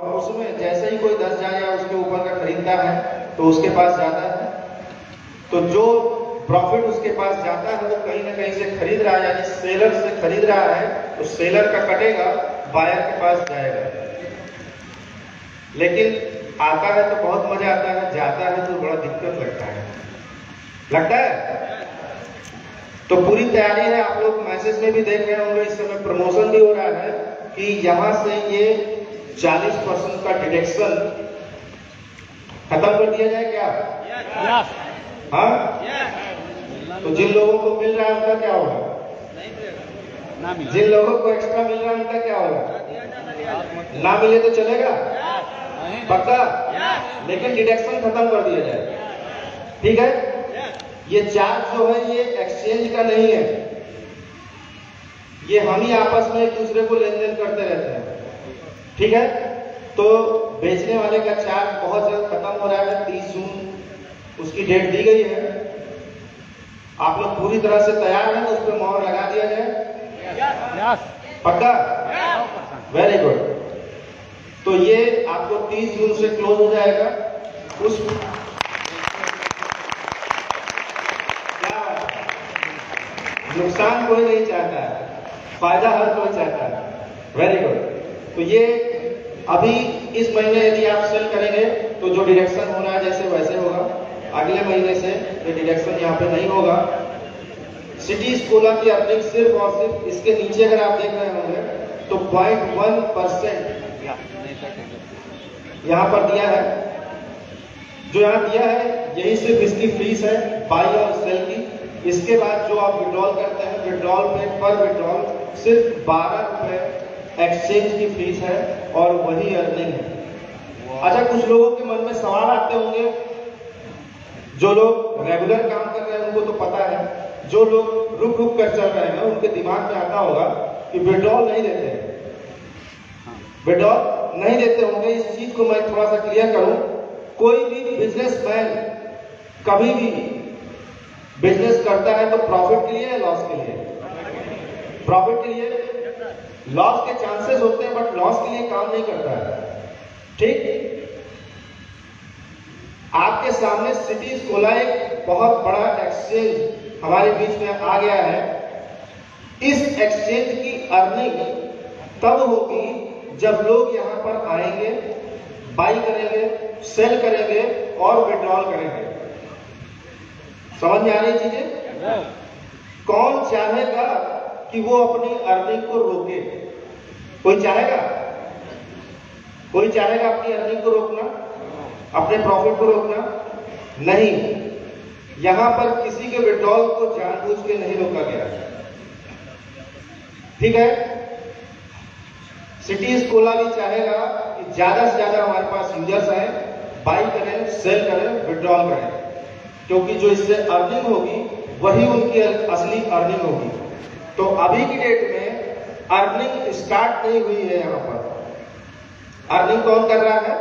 और उसमें जैसे ही कोई 10,000 या उसके ऊपर का खरीदता है तो उसके पास जाता है, तो जो प्रॉफिट उसके पास जाता है वो कहीं ना कहीं से खरीद रहा है, यानी सेलर से खरीद रहा है, तो सेलर का कटेगा, बायर के पास जाएगा। लेकिन आता है तो बहुत मजा आता है, जाता है तो बड़ा दिक्कत लगता है। तो पूरी तैयारी है। आप लोग मैसेज में भी देख रहे होंगे, इस समय प्रमोशन भी हो रहा है कि यहां से ये 40% का डिडक्शन खत्म कर दिया जाए क्या? Yes. हाँ? Yes. तो जिन लोगों को मिल रहा है उनका क्या होगा? जिन लोगों को एक्स्ट्रा मिल रहा है उनका क्या होगा? ना मिले तो चलेगा? Yes. पक्का? Yes. लेकिन डिडक्शन खत्म कर दिया जाए, ठीक है? Yes. ये चार्ज जो है ये एक्सचेंज का नहीं है, ये हम ही आपस में एक दूसरे को लेन देन करते रहते हैं, ठीक है? तो बेचने वाले का चार्ज बहुत जल्द खत्म हो रहा है, 30 जून उसकी डेट दी गई है। आप लोग पूरी तरह से तैयार हैं? उस पर मोहर लगा दिया जाए, पक्का? Very good. तो ये आपको 30 जून से क्लोज हो जाएगा। उस नुकसान कोई नहीं चाहता है, फायदा हर कोई चाहता है। Very good. तो ये अभी इस महीने यदि आप सेल करेंगे तो जो डिडक्शन हो रहा है जैसे वैसे होगा, अगले महीने से ये डिडक्शन यहाँ पे नहीं होगा। CTskola की अपडेट सिर्फ और सिर्फ इसके नीचे अगर आप देख रहे होंगे तो 0.1% यहाँ पर दिया है। जो यहाँ दिया है यही सिर्फ इसकी फीस है, बाई और सेल की। इसके बाद जो आप विड्रॉल करते हैं, विड्रॉल पे पर विड्रॉल सिर्फ 12 रुपए एक्सचेंज की फीस है और वही अर्निंग है। अच्छा, कुछ लोगों के मन में सवाल आते होंगे, जो लोग रेगुलर काम कर रहे हैं उनको तो पता है, जो लोग रुक रुक कर चल रहे हैं उनके दिमाग में आता होगा कि विड्रॉल नहीं देते हैं, विड्रॉल नहीं देते होंगे। इस चीज को मैं थोड़ा सा क्लियर करूं, कोई भी बिजनेसमैन कभी भी बिजनेस करता है तो प्रॉफिट के लिए या लॉस के लिए? प्रॉफिट के लिए। लॉस के चांसेस होते हैं बट लॉस के लिए काम नहीं करता है, ठीक? आपके सामने CTskola एक बहुत बड़ा एक्सचेंज हमारे बीच में आ गया है। इस एक्सचेंज की अर्निंग तब होगी जब लोग यहां पर आएंगे, बाई करेंगे, सेल करेंगे और विड्रॉल करेंगे। समझ में आ रही चीजें? कौन चाहेगा कि वो अपनी अर्निंग को रोके? कोई चाहेगा? कोई चाहेगा अपनी अर्निंग को रोकना, अपने प्रॉफिट को रोकना? नहीं। यहां पर किसी के विड्रॉल को जानबूझ के नहीं रोका गया, ठीक है? CTskola भी चाहेगा कि ज्यादा से ज्यादा हमारे पास यूजर्स आए, बाई करें, सेल करें, विड्रॉल करें, क्योंकि जो इससे अर्निंग होगी वही उनकी असली अर्निंग होगी। तो अभी की डेट में अर्निंग स्टार्ट नहीं हुई है। यहां पर अर्निंग कौन कर रहा है?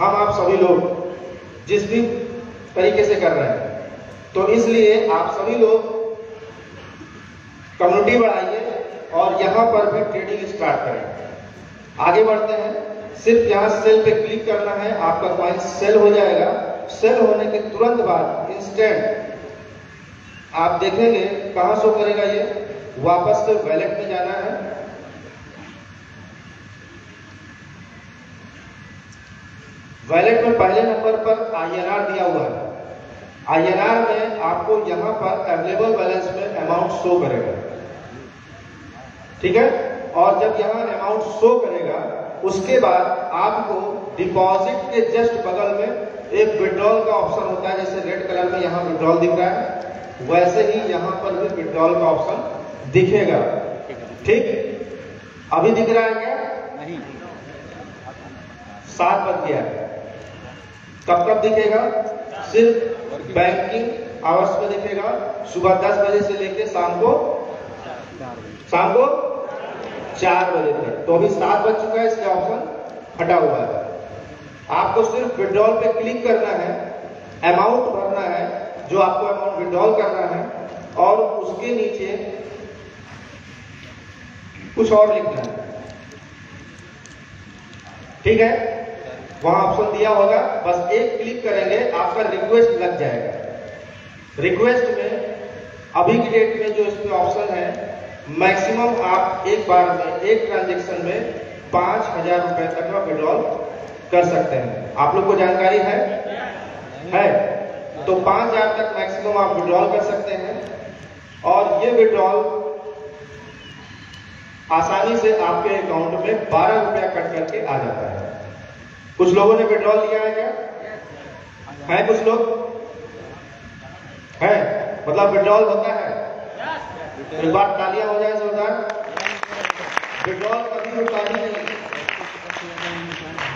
हम आप सभी लोग, जिस भी तरीके से कर रहे हैं। तो इसलिए आप सभी लोग कम्युनिटी बढ़ाइए और यहां पर भी ट्रेडिंग स्टार्ट करें। आगे बढ़ते हैं। सिर्फ यहां सेल पे क्लिक करना है, आपका कॉइन सेल हो जाएगा। सेल होने के तुरंत बाद इंस्टेंट आप देखेंगे कहां शो करेगा, ये वापस से वैलेट में जाना है। वैलेट में पहले नंबर पर INR दिया हुआ है। INR में आपको यहां पर अवेलेबल बैलेंस में अमाउंट शो करेगा, ठीक है? और जब यहां अमाउंट शो करेगा उसके बाद आपको डिपॉजिट के जस्ट बगल में एक विड्रॉल का ऑप्शन होता है। जैसे रेड कलर में यहां विड्रॉल दिख रहा है, वैसे ही यहां पर भी विड्रॉल का ऑप्शन दिखेगा, ठीक? अभी दिख रहा है क्या? नहीं। 7 बज गया है। कब कब दिखेगा? सिर्फ बैंकिंग आवर्स में दिखेगा, सुबह 10 बजे से लेकर शाम को 4 बजे तक। तो अभी 7 बज चुका है, इसका ऑप्शन हटा हुआ है। आपको सिर्फ विड्रॉल पे क्लिक करना है, अमाउंट भरना है जो आपको अमाउंट विड्रॉल करना है, और उसके नीचे कुछ और लिखना है, ठीक है, वहां ऑप्शन दिया होगा, बस एक क्लिक करेंगे, आपका रिक्वेस्ट लग जाएगा। रिक्वेस्ट में अभी की डेट में जो इसमें ऑप्शन है, मैक्सिमम आप एक बार में एक ट्रांजेक्शन में 5,000 रुपए तक का विड्रॉल कर सकते हैं। आप लोग को जानकारी है तो 5,000 तक मैक्सिमम आप विड्रॉल कर सकते हैं, और ये विड्रॉल आसानी से आपके अकाउंट में 12 रुपया कट करके आ जाता है। कुछ लोगों ने विड्रॉल लिया है क्या? है कुछ लोग? है, मतलब विड्रॉल होता है। एक बार तालियां हो जाए जोरदार। विड्रॉल कभी रुका ही नहीं,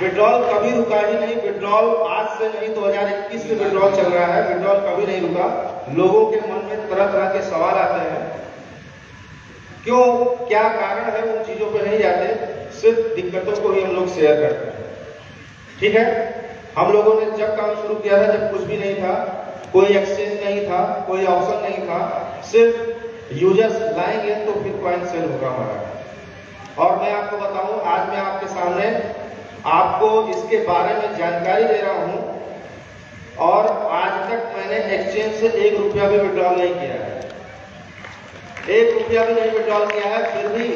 विड्रॉल कभी रुका ही नहीं। विड्रॉल आज से नहीं 2021 में विड्रॉल चल रहा है, विड्रॉल कभी नहीं रुका। लोगों के मन में तरह तरह के सवाल आते हैं, क्यों, क्या कारण है, उन चीजों पे नहीं जाते, सिर्फ दिक्कतों को ही हम लोग शेयर करते हैं। ठीक है, हम लोगों ने जब काम शुरू किया था, जब कुछ भी नहीं था, कोई एक्सचेंज नहीं था, कोई ऑप्शन नहीं था, सिर्फ यूजर्स लाएंगे तो बिटकॉइन सेल होगा हमारा। और मैं आपको बताऊं, आज मैं आपके सामने आपको इसके बारे में जानकारी दे रहा हूं, और आज तक मैंने एक्सचेंज से 1 रुपया भी विड्रॉल नहीं किया है, 1 रुपया भी नहीं विड्रॉल किया है। फिर भी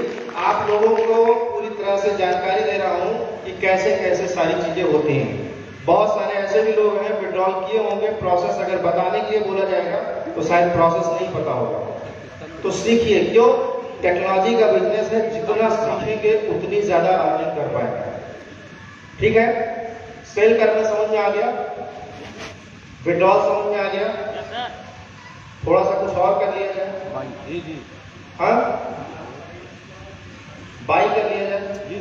आप लोगों को पूरी तरह से जानकारी दे रहा हूं कि कैसे कैसे सारी चीजें होती हैं। बहुत सारे ऐसे भी लोग हैं विड्रॉल किए होंगे, प्रोसेस अगर बताने के लिए बोला जाएगा तो शायद प्रोसेस नहीं पता होगा। तो सीखिए, क्यों, टेक्नोलॉजी का बिजनेस है, जितना सीखेंगे उतनी ज्यादा अर्निंग कर पाएंगे। ठीक है, सेल करना समझ में आ गया, विड्रॉल समझ में आ गया, थोड़ा सा कुछ और कर लिया जाए, हाँ बाई कर लिया जाए,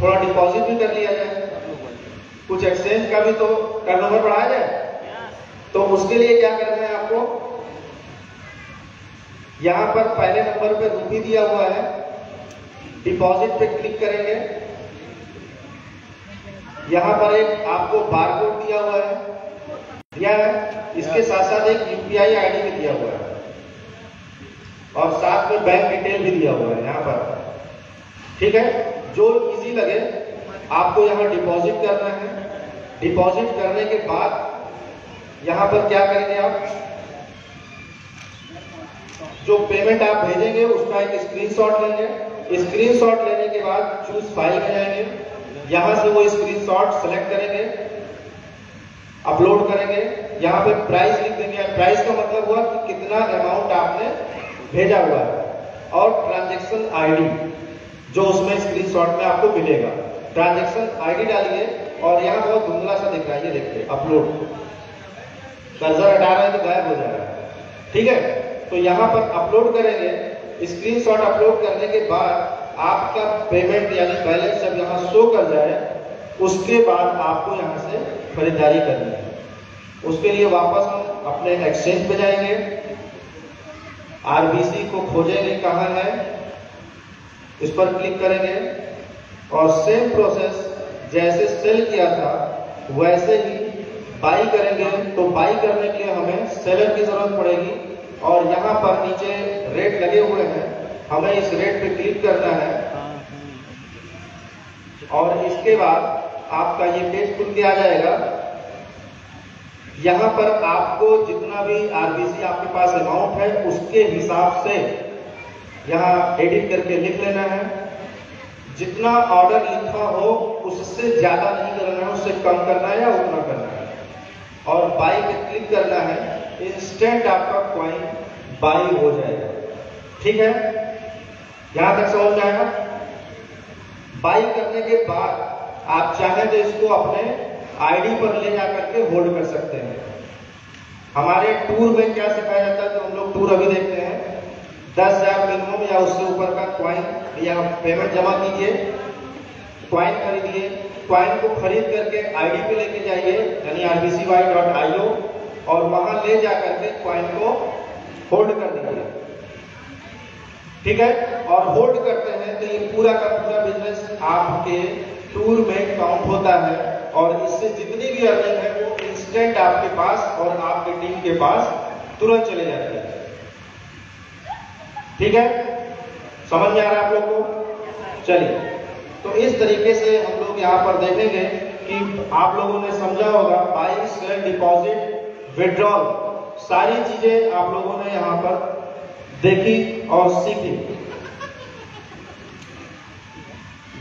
थोड़ा डिपॉजिट भी कर लिया जाए, कुछ एक्सचेंज का भी तो टर्नओवर बढ़ाया जाए। तो उसके लिए क्या करना है आपको, यहां पर पहले नंबर पे रूपी दिया हुआ है, डिपॉजिट पे क्लिक करेंगे। यहां पर एक आपको बारकोड दिया हुआ है, इसके साथ साथ एक UPI ID भी दिया हुआ है, और साथ में बैंक डिटेल भी दिया हुआ है यहां पर। ठीक है, जो इजी लगे आपको, यहाँ डिपॉजिट करना है। डिपॉजिट करने के बाद यहाँ पर क्या करेंगे आप, जो पेमेंट आप भेजेंगे उसका एक स्क्रीनशॉट लेंगे। स्क्रीनशॉट लेने के बाद चूज फाइल में जाएंगे, यहाँ से वो स्क्रीनशॉट सेलेक्ट करेंगे, अपलोड करेंगे। यहाँ पे प्राइस लिख देंगे, प्राइस का मतलब हुआ कि कितना अमाउंट आपने भेजा हुआ है, और ट्रांजेक्शन ID जो उसमें स्क्रीनशॉट में आपको मिलेगा। ट्रांजेक्शन ID डालिए, और यहाँ बहुत धुंधला सा दिख रहा है, ये देखिए अपलोड, कर्सर हटा रहे हैं तो गायब हो जा रहा है। ठीक है, तो यहाँ पर अपलोड करेंगे। स्क्रीनशॉट अपलोड करने के बाद आपका पेमेंट यानी बैलेंस जब यहाँ शो कर जाए, उसके बाद आपको यहाँ से खरीदारी करनी है। उसके लिए वापस हम अपने एक्सचेंज पे जाएंगे, RBC को खोजेंगे, कहाँ है, इस पर क्लिक करेंगे, और सेम प्रोसेस जैसे सेल किया था वैसे ही बाई करेंगे। तो बाई करने के लिए हमें सेलर की जरूरत पड़ेगी, और यहाँ पर नीचे रेट लगे हुए हैं, हमें इस रेट पे क्लिक करना है, और इसके बाद आपका ये पेज खुल के आ जाएगा। यहाँ पर आपको जितना भी RBC आपके पास अमाउंट है उसके हिसाब से यहाँ एडिट करके लिख लेना है। जितना ऑर्डर लिखा हो उससे ज्यादा नहीं करना है, उससे कम करना है या उतना करना है, और बाई पे क्लिक करना है। इंस्टेंट आपका कॉइन बाई हो जाएगा। ठीक है, यहां तक समझ में आया। बाई करने के बाद आप चाहे तो इसको अपने ID पर ले जाकर के होल्ड कर सकते हैं। हमारे टूर में क्या सिखाया जाता है, तो हम लोग टूर अभी देखते हैं, 10,000 मिनिमम या उससे ऊपर का क्वाइन या पेमेंट जमा कीजिए, क्वाइन खरीदिए, क्वाइन को खरीद करके ID पे लेके जाइए यानी RBCY.IO, और वहां ले जाकर के क्वाइन को होल्ड कर दीजिए। ठीक है, और होल्ड करते हैं तो ये पूरा का पूरा बिजनेस आपके टूर में काउंट होता है, और इससे जितनी भी अर्निंग है वो इंस्टेंट आपके पास और आपकी टीम के पास तुरंत चले जाते हैं। ठीक है, समझ में आ रहा है आप लोगों को? चलिए, तो इस तरीके से हम लोग यहाँ पर देखेंगे कि आप लोगों ने समझा होगा बाई सेल डिपॉजिट विड्रॉल सारी चीजें आप लोगों ने यहाँ पर देखी और सीखी।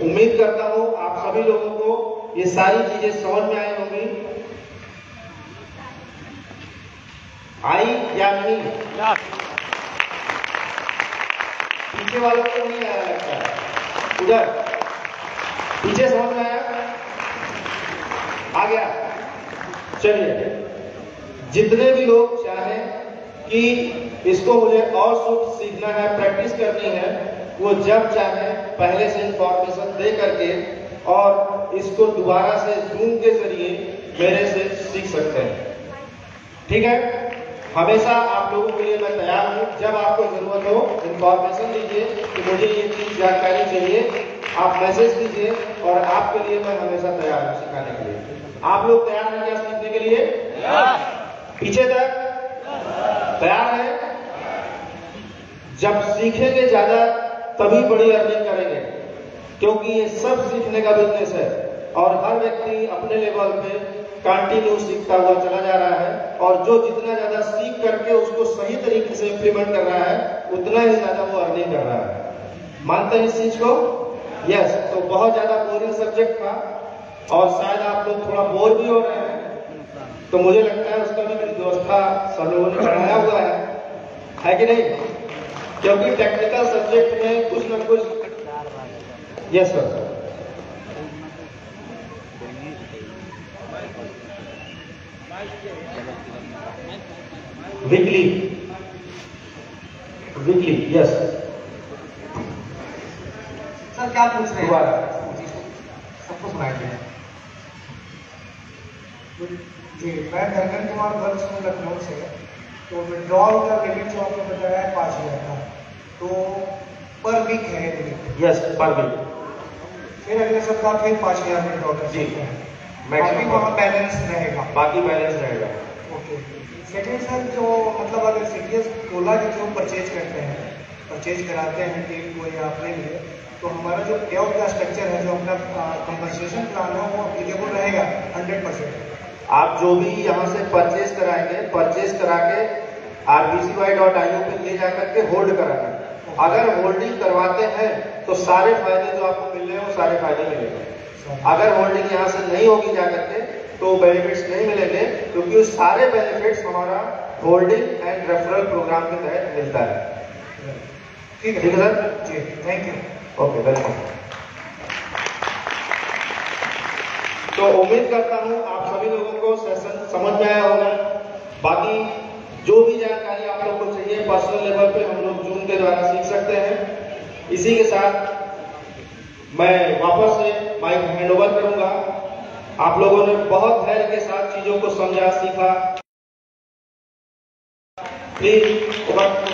उम्मीद करता हूं आप सभी लोगों को ये सारी चीजें समझ में आई होंगी। आई या नहीं? पीछे वालों को नहीं आया लगता है, उधर पीछे समझ में आया, आ गया। चलिए, जितने भी लोग चाहें कि इसको मुझे और सूत्र सीखना है, प्रैक्टिस करनी है, वो जब चाहे पहले से इंफॉर्मेशन दे करके और इसको दोबारा से जूम के जरिए मेरे से सीख सकते हैं। ठीक है, हमेशा आप लोगों के लिए मैं तैयार हूँ। जब आपको जरूरत हो इंफॉर्मेशन दीजिए कि मुझे ये चीज जानकारी चाहिए, आप मैसेज दीजिए और आपके लिए मैं हमेशा तैयार हूँ सिखाने के लिए। आप लोग तैयार हैं क्या सीखने के लिए? पीछे तक तैयार है? जब सीखेंगे ज्यादा तभी बड़ी अर्निंग करेंगे, क्योंकि ये सब सीखने का बिजनेस है और हर व्यक्ति अपने लेवल पे कंटिन्यू सीखता हुआ चला जा रहा है और जो जितना ज्यादा सीख करके उसको सही तरीके से इम्प्लीमेंट कर रहा है उतना ही ज्यादा वो अर्निंग कर रहा है। मानते हैं इस चीज को? यस। तो बहुत ज्यादा बोरिंग सब्जेक्ट था और शायद आप लोग थोड़ा बोर भी हो रहे हैं, तो मुझे लगता है उसका भी मेरी व्यवस्था सब लोगों ने बढ़ाया हुआ है कि नहीं? क्योंकि टेक्निकल सब्जेक्ट में कुछ न कुछ। Yes sir, weekly weekly. Yes sir, क्या पूछ रहे हैं? सबको सुनाएंगे जी। मैं धनंजय कुमार गर्ल्स स्कूल लखनऊ से। तो विड्रॉल का लिमिट जो आपने बताया है 5000 का, तो पर वीक है लिमिट? यस, पर वीक। फिर अगले सप्ताह फिर 5000 में डॉलर जी है, बाकी वहाँ बैलेंस रहेगा? बाकी बैलेंस रहेगा। ओके। सेकेंड सर, जो मतलब अगर CTskola के थ्रू परचेज कराते हैं टीम को या अपने लिए, तो हमारा जो पे आउट का स्ट्रक्चर है, जो अपना कंपनसेशन प्लान है, वो अप्लीकेबल रहेगा 100%? आप जो भी यहाँ से परचेज कराएंगे, परचेज करा के RBCY.IO पे ले जाकर के होल्ड कराएंगे। अगर होल्डिंग करवाते हैं तो सारे फायदे जो आपको मिल रहे हैं वो सारे फायदे मिलेंगे। अगर होल्डिंग यहाँ से नहीं होगी जाकर के तो बेनिफिट्स नहीं मिलेंगे, क्योंकि तो सारे बेनिफिट्स हमारा होल्डिंग एंड रेफरल प्रोग्राम के तहत मिलता है। ठीक है sir ji, thank you. Okay, welcome. तो उम्मीद करता हूँ आप सभी लोगों को सेशन समझ में आया होगा। बाकी जो भी जानकारी आप लोग को चाहिए पर्सनल लेवल पे हम लोग जूम के द्वारा सीख सकते हैं। इसी के साथ मैं वापस से माइक हैंडओवर करूंगा। आप लोगों ने बहुत धैर्य के साथ चीजों को समझा, सीखा। प्लीज।